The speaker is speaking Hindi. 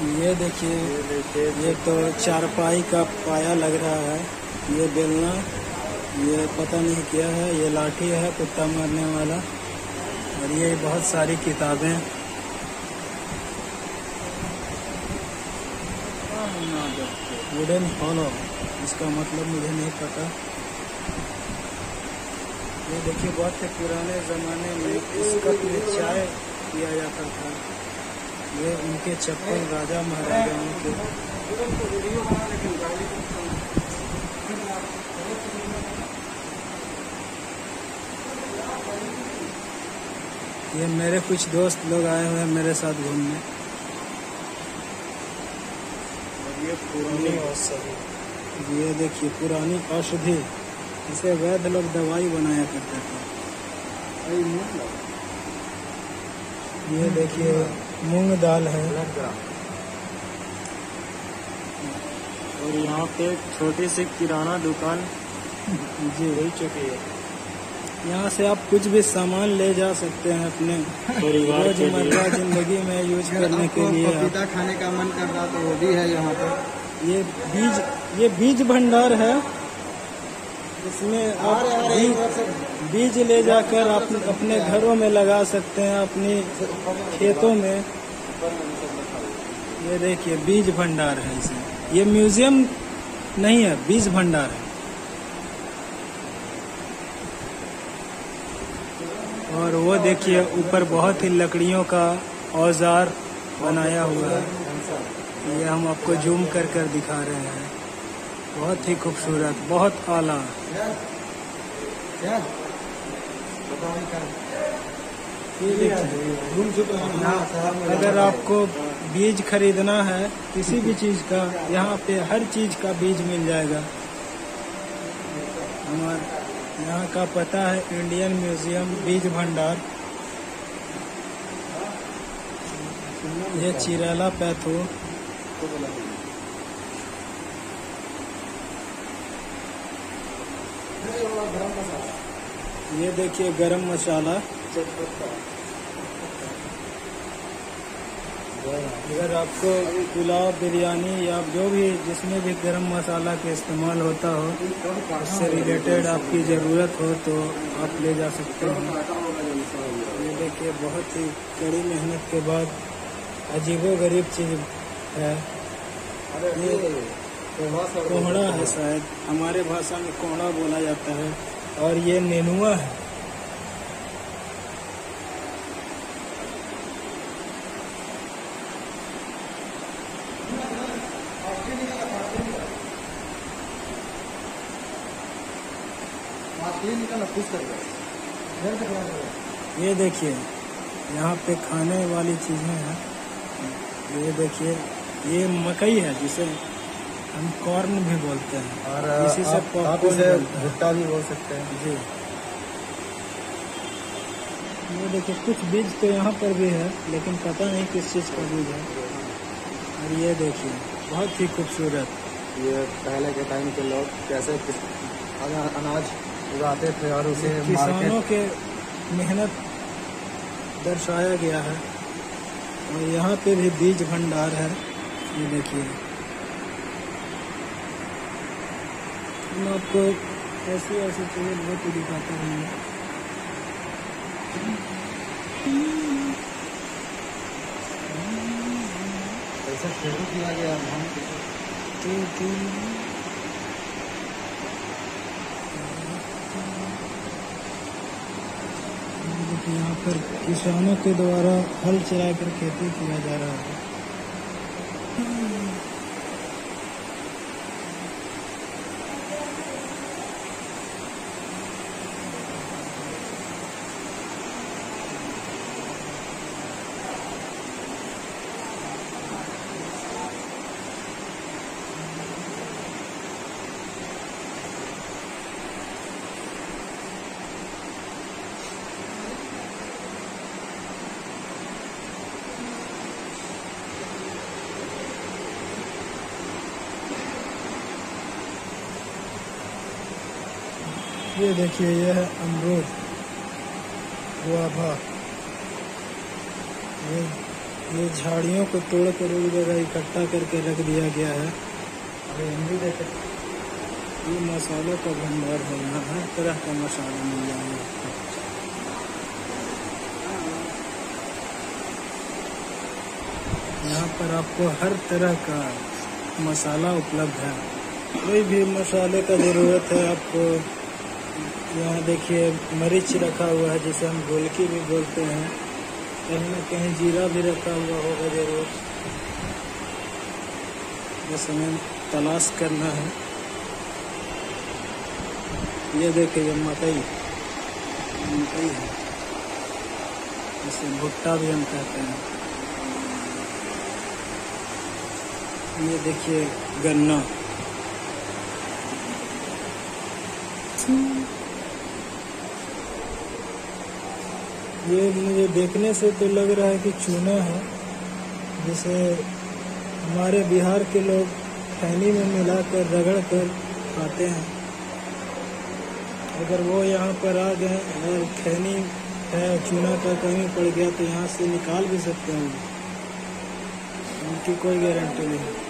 ये देखिए, ये तो चारपाई का पाया लग रहा है। ये बेलना, ये पता नहीं क्या है। ये लाठी है कुत्ता मारने वाला। और ये बहुत सारी किताबें। वुडन फॉलो, इसका मतलब मुझे नहीं पता। ये देखिए, बहुत पुराने ज़माने में इसका चाय किया जाता था। ये उनके चप्पल राजा महाराजाओं के। ये मेरे कुछ दोस्त लोग आए हुए हैं मेरे साथ घूमने। और ये पुरानी औषधि, ये देखिए पुरानी औषधि, इसे वैद्य लोग दवाई बनाया करते थे। ये देखिए मूंग दाल है। और यहाँ पे छोटी सी किराना दुकान जी हो चुकी है। यहाँ से आप कुछ भी सामान ले जा सकते हैं अपने रोजमर्रा जिंदगी में यूज करने के लिए। पपीता खाने का मन कर रहा तो वो भी है यहाँ पर। ये बीज भंडार है। इसमें आप बीज ले जाकर आप अपने घरों में लगा सकते हैं, अपनी खेतों में। ये देखिए बीज भंडार है। इसमें ये म्यूजियम नहीं है, बीज भंडार है। और वो देखिए ऊपर बहुत ही लकड़ियों का औजार बनाया हुआ है। ये हम आपको जूम कर कर दिखा रहे हैं। बहुत ही खूबसूरत, बहुत आला। अगर आपको बीज खरीदना है किसी भी चीज का, यहाँ पे हर चीज का बीज मिल जाएगा। हमारे यहाँ का पता है इंडियन म्यूजियम बीज भंडार। ये चिराला पैथो। ये देखिए गरम मसाला। अगर आपको पुलाव, बिरयानी या जो भी जिसमें भी गरम मसाला का इस्तेमाल होता हो, उससे रिलेटेड आपकी ज़रूरत हो तो आप ले जा सकते हो। ये देखिए बहुत ही कड़ी मेहनत के बाद अजीबो गरीब चीज़ है। कोहड़ा है शायद, हमारे भाषा में कोहड़ा बोला जाता है। और ये नेनुआ है। ये देखिए यहाँ पे खाने वाली चीजें हैं। ये देखिए ये मकई है, जिसे हम कॉर्न भी बोलते हैं। और इसी से भुट्टा भी बोल सकते हैं जी। ये देखिए कुछ बीज तो यहाँ पर भी है, लेकिन पता नहीं किस चीज़ का बीज है। और ये देखिए बहुत ही खूबसूरत। ये पहले के टाइम के लोग कैसे अनाज उगाते थे और उसे किसानों के मेहनत दर्शाया गया है। और यहाँ पे भी बीज भंडार है। ये देखिए आपको ऐसी चीजें बहुत ही दिखाते हैं। ऐसा शुरू किया गया हम यहाँ पर किसानों के द्वारा हल चलाकर खेती किया जा रहा है। ये देखिए यह है अमरूद, गुआवा। ये ये झाड़ियों को तोड़कर एक जगह इकट्ठा करके रख दिया गया है। और ये मसालों का भंडार है, यहाँ हर तरह का मसाला मिल जाएगा। यहाँ पर आपको हर तरह का मसाला उपलब्ध है। कोई भी मसाले का ज़रूरत है आपको, यहाँ देखिए मरीच रखा हुआ है जिसे हम गोलकी भी बोलते हैं, कहीं ना कहीं जीरा भी रखा हुआ होगा जरूर। बस हमें तलाश करना है। ये देखिए मकई है, इसे भुट्टा भी हम कहते हैं। ये देखिए गन्ना, ये मुझे देखने से तो लग रहा है कि चूना है, जिसे हमारे बिहार के लोग खैनी में मिलाकर रगड़ कर खाते हैं। अगर वो यहाँ पर आ गए और खैनी है चूना का कहीं पड़ गया तो यहाँ से निकाल भी सकते हैं, उनकी कोई गारंटी नहीं।